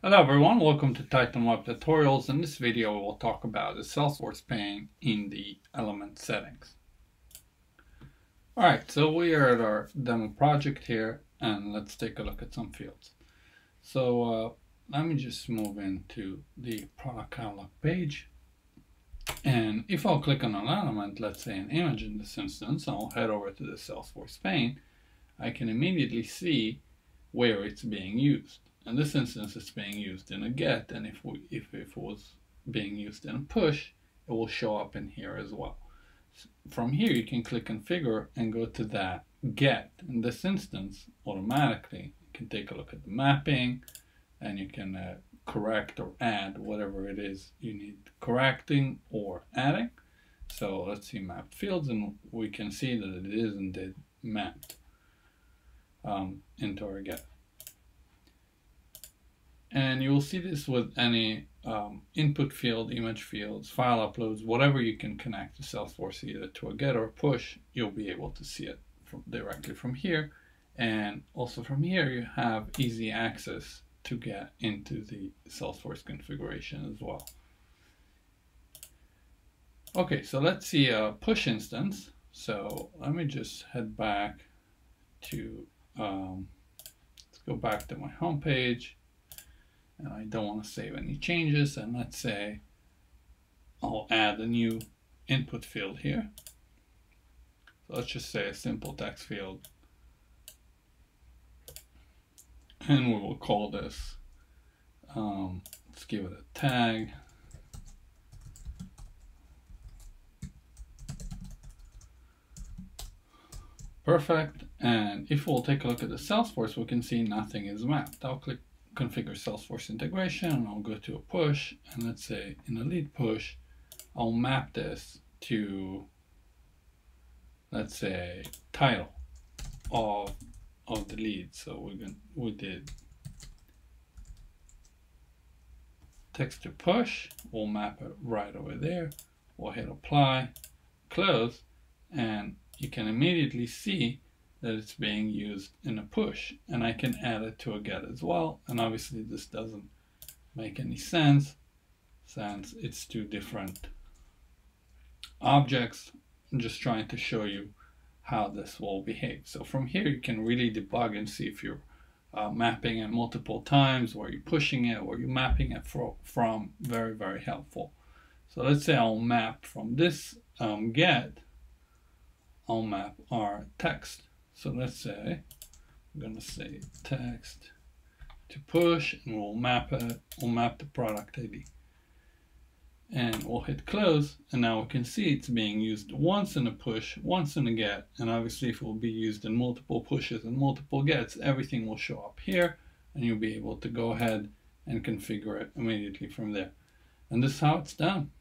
Hello everyone, welcome to Titan Web Tutorials. In this video we will talk about the Salesforce pane in the element settings. Alright, so we are at our demo project here and let's take a look at some fields. So let me just move into the product catalog page, and if I'll click on an element, let's say an image in this instance, I'll head over to the Salesforce pane, I can immediately see where it's being used. In this instance, it's being used in a get, and if it was being used in a push, it will show up in here as well. So from here, you can click configure and go to that get. In this instance, automatically, you can take a look at the mapping, and you can correct or add whatever it is you need correcting or adding. So let's see map fields, and we can see that it is indeed mapped into our get. And you will see this with any input field, image fields, file uploads, whatever you can connect to Salesforce, either to a get or a push, you'll be able to see it directly from here. And also from here, you have easy access to get into the Salesforce configuration as well. Okay, so let's see a push instance. So let me just head back to, let's go back to my home page. And I don't want to save any changes, and let's say I'll add a new input field here. So let's just say a simple text field, and we will call this, let's give it a tag, perfect. And if we'll take a look at the Salesforce, we can see nothing is mapped. I'll click configure Salesforce integration, and I'll go to a push, and let's say in a lead push, I'll map this to, let's say, title of the lead. So we did text to push, we'll map it right over there, we'll hit apply, close, and you can immediately see that it's being used in a push, and I can add it to a get as well. And obviously this doesn't make any sense since it's two different objects. I'm just trying to show you how this will behave. So from here you can really debug and see if you're mapping it multiple times, or you're pushing it, or you're mapping it from. Very, very helpful. So let's say I'll map from this get, I'll map our text. So let's say, I'm gonna say text to push, and we'll map it, we'll map the product ID. And we'll hit close, and now we can see it's being used once in a push, once in a get, and obviously if it will be used in multiple pushes and multiple gets, everything will show up here, and you'll be able to go ahead and configure it immediately from there. And this is how it's done.